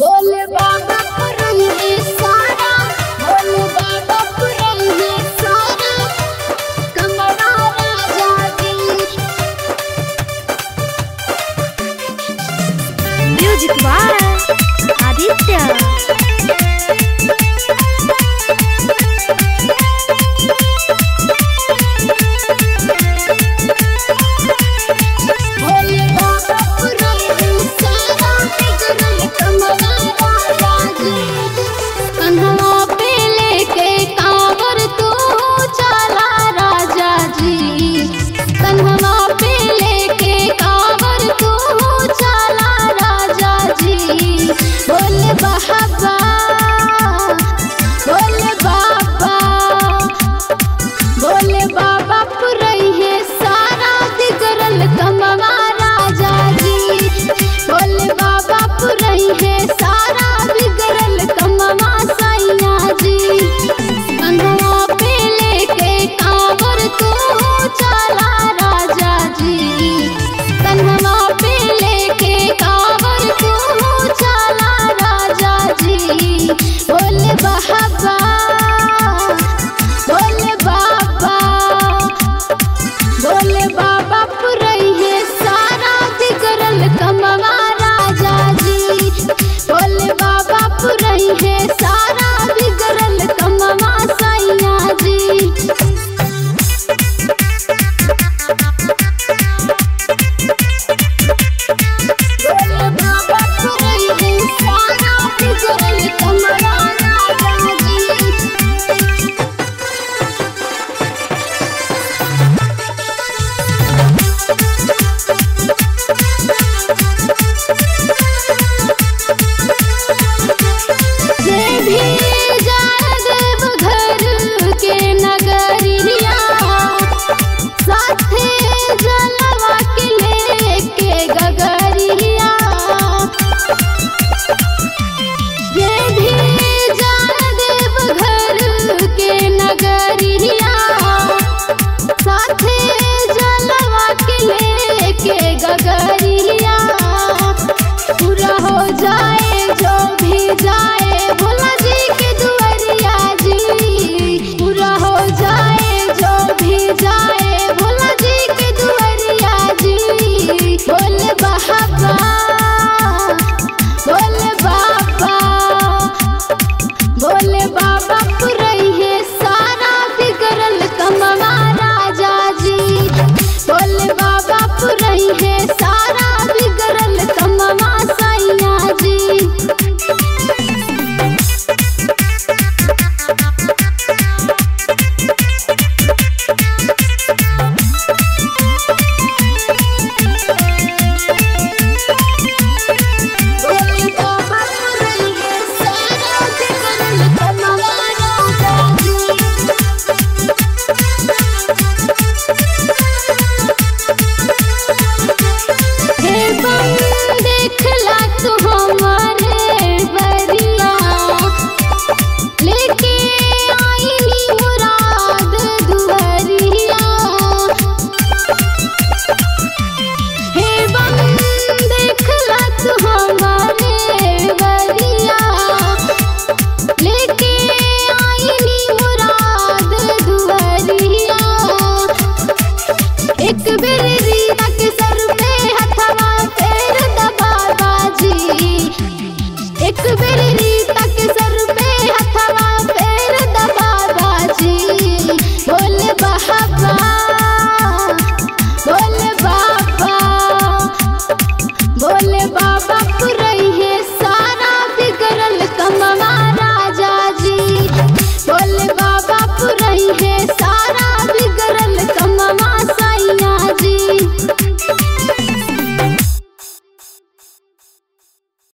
भोले बाबा पुरैहे सारा, भोले बाबा पुरैहे सारा, कमवा राजाजी। Music by Aditya Bhole Baba Puraihe Sara Bigdal Kamwa Rajaji।